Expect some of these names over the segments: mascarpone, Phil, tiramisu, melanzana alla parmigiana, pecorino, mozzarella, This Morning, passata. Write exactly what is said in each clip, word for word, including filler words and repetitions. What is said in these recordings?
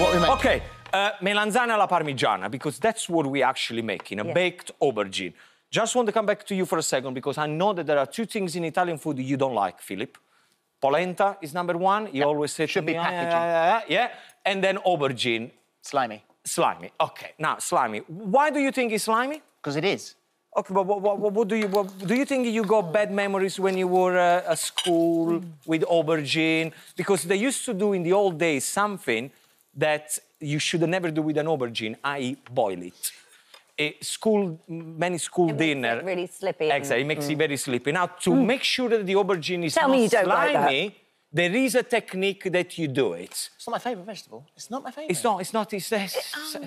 to what we make. Okay, uh, melanzana alla parmigiana, because that's what we actually make in a yes. baked aubergine. Just want to come back to you for a second, because I know that there are two things in Italian food you don't like, Philip. Polenta is number one. You yeah. always say should to be me, packaging. Yeah, yeah, yeah. And then aubergine. Slimy. Slimy. Okay. Now, slimy. Why do you think it's slimy? Because it is. Okay, but what, what, what do you what, do you think you got bad memories when you were uh, at school mm. with aubergine? Because they used to do in the old days something that you should never do with an aubergine, that is boil it. A school, many school it dinner. Makes it really slippy. Exactly, it makes mm. it very slippy. Now, to mm. make sure that the aubergine is Tell not me you don't slimy, like that. There is a technique that you do it. It's not my favourite vegetable. It's not my favourite. It's not, it's not, it's... it's, it's um,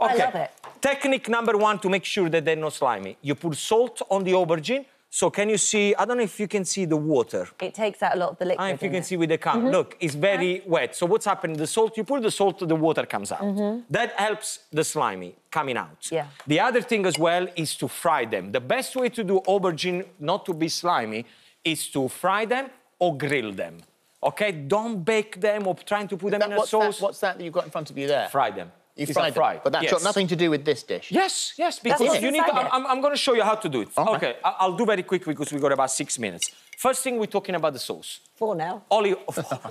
okay. I love it. Technique number one to make sure that they're not slimy. You put salt on the aubergine. So can you see, I don't know if you can see the water. It takes out a lot of the liquid. And if you can it? see with the camera, mm-hmm. look, it's very yeah. wet. So what's happening, the salt, you put the salt, the water comes out. Mm-hmm. That helps the slimy coming out. Yeah. The other thing as well is to fry them. The best way to do aubergine, not to be slimy, is to fry them or grill them. Okay? Don't bake them or trying to put them that, in a what's sauce. That, what's that that you've got in front of you there? Fry them. You fried, fried But that's yes. got nothing to do with this dish. Yes, yes, because you need to, I'm, I'm going to show you how to do it. Oh, okay, right. I'll do very quickly because we've got about six minutes. First thing, we're talking about the sauce. Four now. Olive,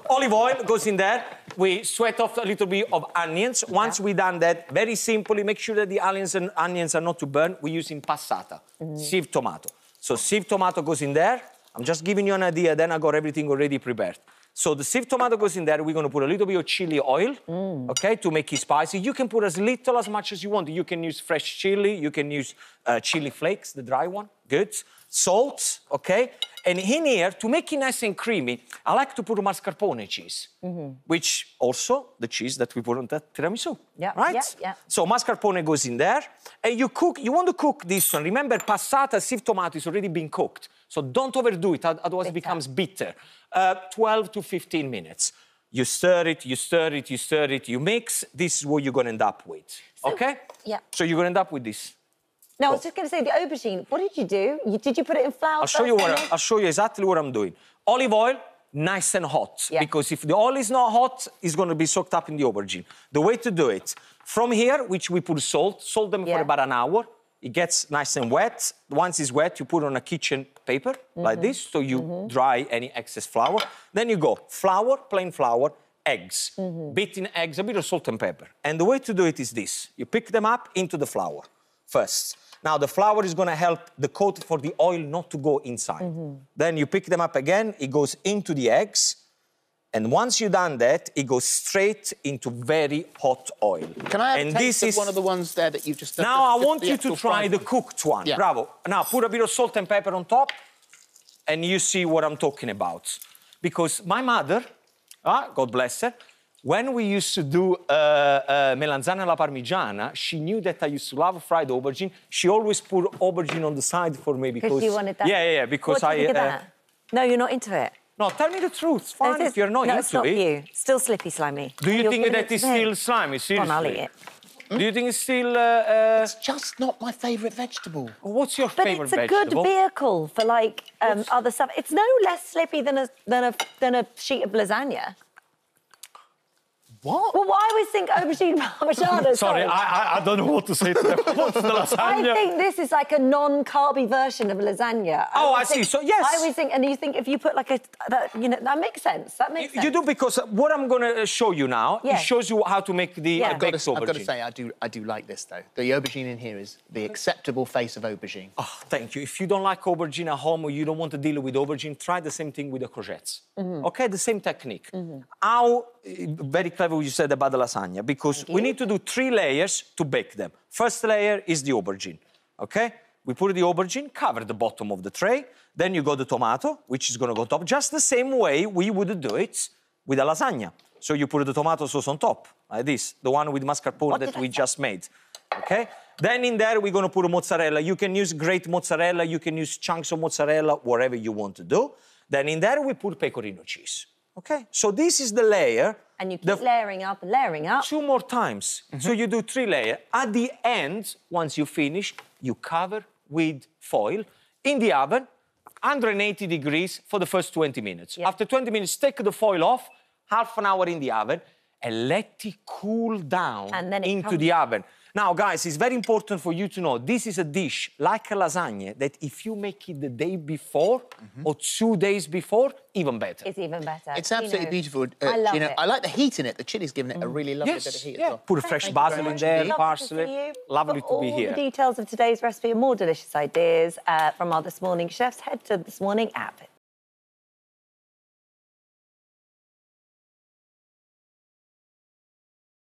olive oil goes in there. We sweat off a little bit of onions. Once yeah. we've done that, very simply, make sure that the onions and onions are not to burn. We're using passata, mm. sieved tomato. So sieved tomato goes in there. I'm just giving you an idea, then I got everything already prepared. So the sieved tomato goes in there. We're going to put a little bit of chili oil, mm. okay, to make it spicy. You can put as little, as much as you want. You can use fresh chili. You can use uh, chili flakes, the dry one. Good. Salt, okay. And in here, to make it nice and creamy, I like to put mascarpone cheese, mm-hmm. which also the cheese that we put on that tiramisu, yeah. right? Yeah, yeah. So mascarpone goes in there. And you cook, you want to cook this one. Remember, passata, sieved tomato is already been cooked. So don't overdo it, otherwise it becomes bitter. Uh, twelve to fifteen minutes. You stir it, you stir it, you stir it, you mix. This is what you're going to end up with, so, okay? Yeah. So you're going to end up with this. No, oh. I was just going to say, the aubergine, what did you do? You, did you put it in flour? I'll show, you what I, I'll show you exactly what I'm doing. Olive oil, nice and hot, yeah. because if the oil is not hot, it's going to be soaked up in the aubergine. The way to do it, from here, which we put salt, salt them yeah. for about an hour. It gets nice and wet. Once it's wet, you put on a kitchen paper, mm-hmm. like this, so you mm-hmm. dry any excess flour. Then you go flour, plain flour, eggs, mm-hmm. beaten eggs, a bit of salt and pepper. And the way to do it is this. You pick them up into the flour first. Now, the flour is going to help the coat for the oil not to go inside. Mm-hmm. Then you pick them up again, it goes into the eggs. And once you've done that, it goes straight into very hot oil. Can I have and a taste this of is... one of the ones there that you've just done? Now, the, I want the, the you to try the cooked one. Yeah. Bravo. Now, put a bit of salt and pepper on top, and you see what I'm talking about. Because my mother, ah, God bless her, when we used to do uh, uh, melanzana alla parmigiana, she knew that I used to love fried aubergine. She always put aubergine on the side for me because... Because you wanted that? Yeah, yeah, yeah, because what I... Uh, that? No, you're not into it. No, tell me the truth. Fine, no, if you're not no, into it's not it. You. Still slippy, slimy. Do you you're think that it's still slimy? Seriously. Go on, I'll eat it. Mm? Do you think it's still? Uh, uh... It's just not my favourite vegetable. Well, what's your favourite vegetable? But it's a good vehicle for like um, other stuff. It's no less slippy than a than a than a sheet of lasagna. What? Well, I always think aubergine parmigiana. sorry, sorry. I, I don't know what to say to that. What's the lasagna? I think this is like a non-carby version of lasagna. I oh, I think, see. So, yes. I always think, and you think if you put like a... That, you know, that makes sense. That makes you, sense. You do, because what I'm going to show you now, yes. it shows you how to make the yeah. uh, baked aubergine. I've got to say, I do, I do like this, though. The aubergine in here is the acceptable face of aubergine. Oh, thank you. If you don't like aubergine at home or you don't want to deal with aubergine, try the same thing with the courgettes. Mm-hmm. OK? The same technique. Mm-hmm. How... Very clever what you said about the lasagna, because we need to do three layers to bake them. First layer is the aubergine, okay? We put the aubergine, cover the bottom of the tray, then you got the tomato, which is going to go top, just the same way we would do it with a lasagna. So you put the tomato sauce on top, like this, the one with mascarpone that we just made, okay? Then in there, we're going to put mozzarella. You can use grated mozzarella, you can use chunks of mozzarella, whatever you want to do. Then in there, we put pecorino cheese. Okay, so this is the layer. And you keep the... layering up and layering up. Two more times. Mm-hmm. So you do three layers. At the end, once you finish, you cover with foil in the oven, one hundred eighty degrees for the first twenty minutes. Yep. After twenty minutes, take the foil off, half an hour in the oven, and let it cool down and then it into comes. the oven. Now, guys, it's very important for you to know this is a dish like a lasagna that if you make it the day before mm-hmm. or two days before, even better. It's even better. It's absolutely you know, beautiful. Uh, I love you know, it. I like the heat in it. The chili's giving it a really lovely yes, bit of heat yeah. as well. Put a fresh Thank basil in there, parsley. You. Lovely For to be here. All the details of today's recipe and more delicious ideas uh, from our This Morning chefs, head to This Morning app.